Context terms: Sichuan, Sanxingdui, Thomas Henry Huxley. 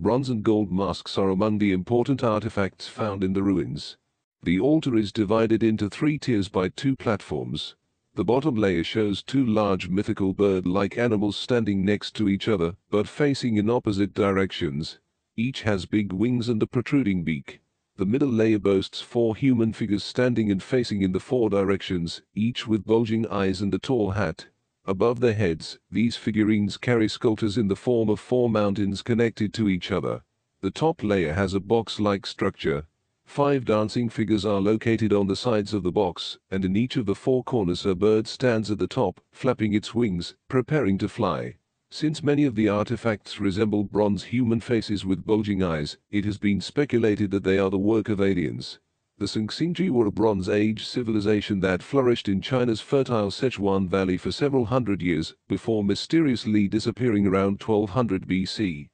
Bronze and gold masks are among the important artifacts found in the ruins. The altar is divided into three tiers by two platforms. The bottom layer shows two large mythical bird-like animals standing next to each other, but facing in opposite directions. Each has big wings and a protruding beak. The middle layer boasts four human figures standing and facing in the four directions, each with bulging eyes and a tall hat. Above their heads, these figurines carry sculptures in the form of four mountains connected to each other. The top layer has a box-like structure. Five dancing figures are located on the sides of the box, and in each of the four corners a bird stands at the top, flapping its wings, preparing to fly. Since many of the artifacts resemble bronze human faces with bulging eyes, it has been speculated that they are the work of aliens. The Sanxingdui were a Bronze Age civilization that flourished in China's fertile Sichuan Valley for several hundred years, before mysteriously disappearing around 1200 BC.